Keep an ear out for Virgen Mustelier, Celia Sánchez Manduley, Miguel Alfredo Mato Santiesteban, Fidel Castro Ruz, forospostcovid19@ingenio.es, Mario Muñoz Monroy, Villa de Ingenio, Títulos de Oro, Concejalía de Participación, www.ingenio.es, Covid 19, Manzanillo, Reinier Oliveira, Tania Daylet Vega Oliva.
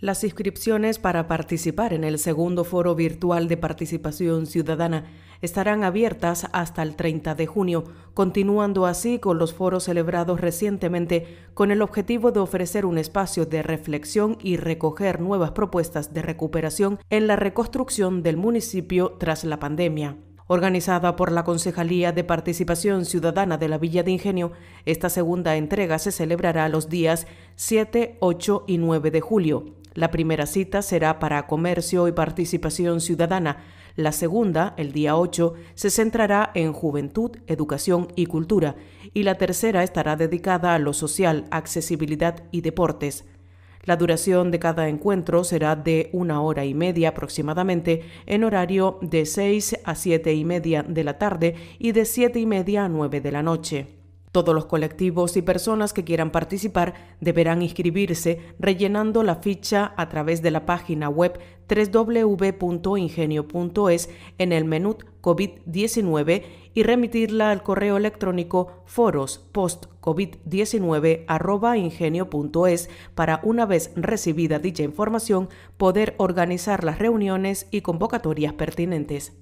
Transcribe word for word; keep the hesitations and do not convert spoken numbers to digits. Las inscripciones para participar en el segundo foro virtual de participación ciudadana estarán abiertas hasta el treinta de junio, continuando así con los foros celebrados recientemente con el objetivo de ofrecer un espacio de reflexión y recoger nuevas propuestas de recuperación en la reconstrucción del municipio tras la pandemia. Organizada por la Concejalía de Participación Ciudadana de la Villa de Ingenio, esta segunda entrega se celebrará los días siete, ocho y nueve de julio. La primera cita será para comercio y participación ciudadana. La segunda, el día ocho, se centrará en juventud, educación y cultura. Y la tercera estará dedicada a lo social, accesibilidad y deportes. La duración de cada encuentro será de una hora y media aproximadamente en horario de seis a siete y media de la tarde y de siete y media a nueve de la noche. Todos los colectivos y personas que quieran participar deberán inscribirse rellenando la ficha a través de la página web doble u doble u doble u punto ingenio punto es en el menú COVID diecinueve y remitirla al correo electrónico foros post covid diecinueve arroba ingenio punto es para, una vez recibida dicha información, poder organizar las reuniones y convocatorias pertinentes.